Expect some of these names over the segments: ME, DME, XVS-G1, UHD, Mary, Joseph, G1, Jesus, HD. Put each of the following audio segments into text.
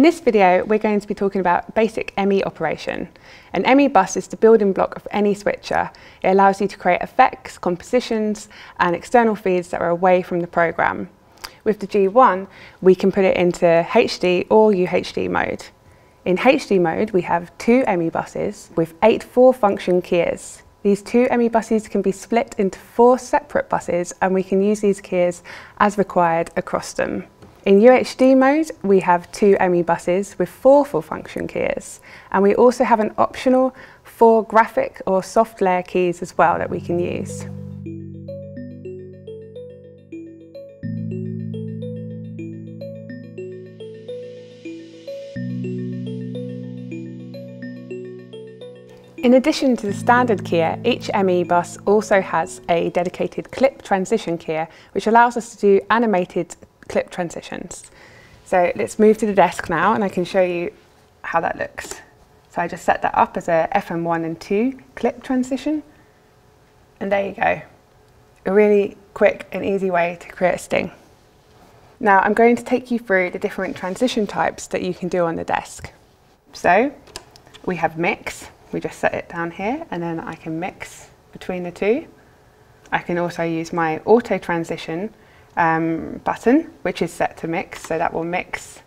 In this video, we're going to be talking about basic ME operation. An ME bus is the building block of any switcher. It allows you to create effects, compositions, and external feeds that are away from the program. With the G1, we can put it into HD or UHD mode. In HD mode, we have two ME buses with 8 4-function keys. These two ME buses can be split into 4 separate buses, and we can use these keys as required across them. In UHD mode, we have two ME buses with 4 full-function keys, and we also have an optional 4 graphic or soft layer keys as well that we can use. In addition to the standard keyer, each ME bus also has a dedicated clip transition keyer, which allows us to do animated clip transitions. So let's move to the desk now and I can show you how that looks. So I just set that up as a FM1 and 2 clip transition, and there you go. A really quick and easy way to create a sting. Now I'm going to take you through the different transition types that you can do on the desk. So we have mix, we just set it down here and then I can mix between the two. I can also use my auto transition button, which is set to mix, so that will mix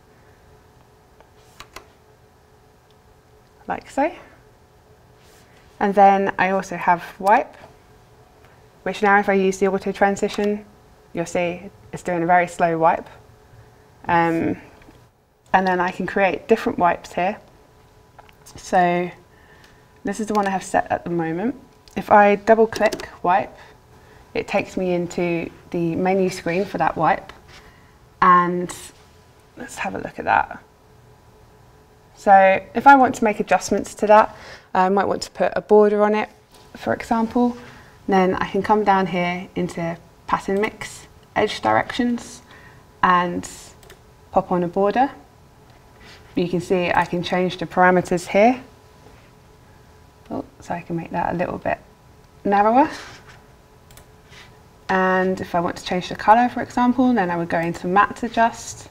like so. And then I also have wipe, which now if I use the auto transition, you'll see it's doing a very slow wipe. And then I can create different wipes here. So this is the one I have set at the moment. If I double click wipe, it takes me into the menu screen for that wipe. And let's have a look at that. So if I want to make adjustments to that, I might want to put a border on it, for example. Then I can come down here into pattern mix, edge directions, and pop on a border. You can see I can change the parameters here. Oh, so I can make that a little bit narrower. And if I want to change the colour, for example, then I would go into matte adjust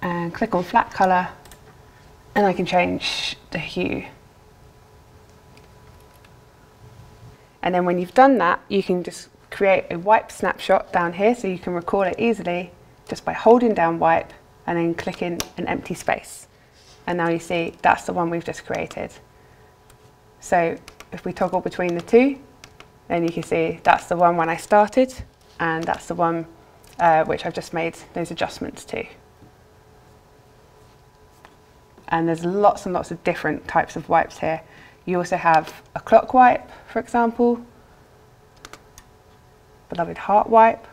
and click on flat colour, and I can change the hue. And then when you've done that, you can just create a wipe snapshot down here, so you can record it easily just by holding down wipe and then clicking an empty space. And now you see that's the one we've just created. So if we toggle between the two, then you can see that's the one when I started, and that's the one which I've just made those adjustments to. And there's lots and lots of different types of wipes here. You also have a clock wipe, for example, beloved heart wipe,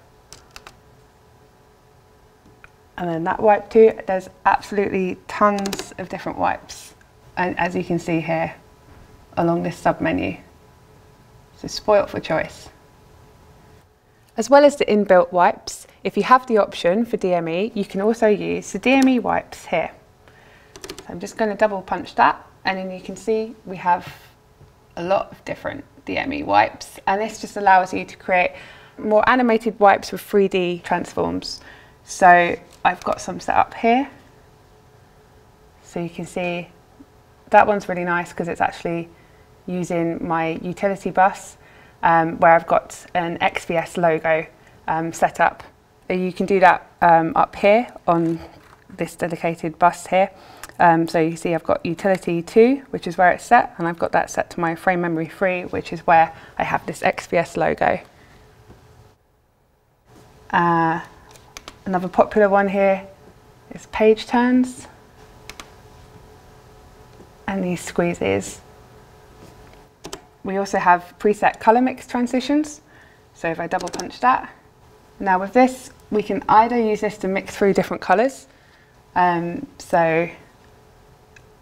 and then that wipe too. There's absolutely tons of different wipes, and as you can see here along this sub-menu. So spoilt for choice. As well as the inbuilt wipes, if you have the option for DME, you can also use the DME wipes here. So I'm just going to double punch that, and then you can see we have a lot of different DME wipes, and this just allows you to create more animated wipes with 3D transforms. So I've got some set up here. So you can see that one's really nice because it's actually using my utility bus where I've got an XVS logo set up. You can do that up here on this dedicated bus here. So you see I've got utility 2, which is where it's set, and I've got that set to my frame memory 3, which is where I have this XVS logo. Another popular one here is page turns and these squeezes. We also have preset color mix transitions. So if I double punch that, now with this, we can either use this to mix through different colors. So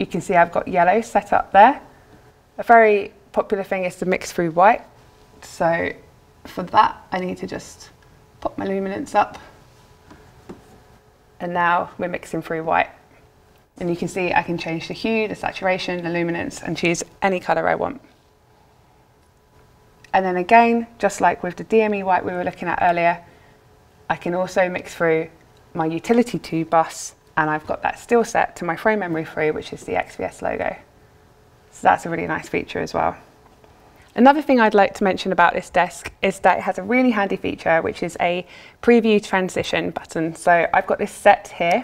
you can see I've got yellow set up there. A very popular thing is to mix through white. So for that, I need to just pop my luminance up. And now we're mixing through white. And you can see I can change the hue, the saturation, the luminance, and choose any color I want. And then again, just like with the DME wipe we were looking at earlier, I can also mix through my utility 2 bus and I've got that still set to my frame memory 3, which is the XVS logo. So that's a really nice feature as well. Another thing I'd like to mention about this desk is that it has a really handy feature, which is a preview transition button. So I've got this set here.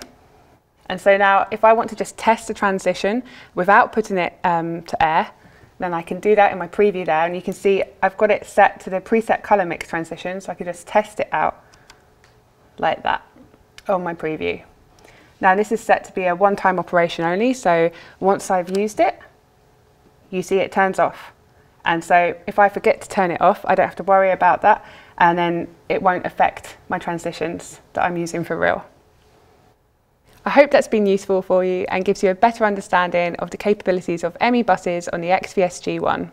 And so now if I want to just test the transition without putting it to air, then I can do that in my preview there. And you can see I've got it set to the preset color mix transition, so I can just test it out like that on my preview. Now this is set to be a one-time operation only, so once I've used it, you see it turns off. And so if I forget to turn it off, I don't have to worry about that, and then it won't affect my transitions that I'm using for real. I hope that's been useful for you and gives you a better understanding of the capabilities of ME buses on the XVS-G1.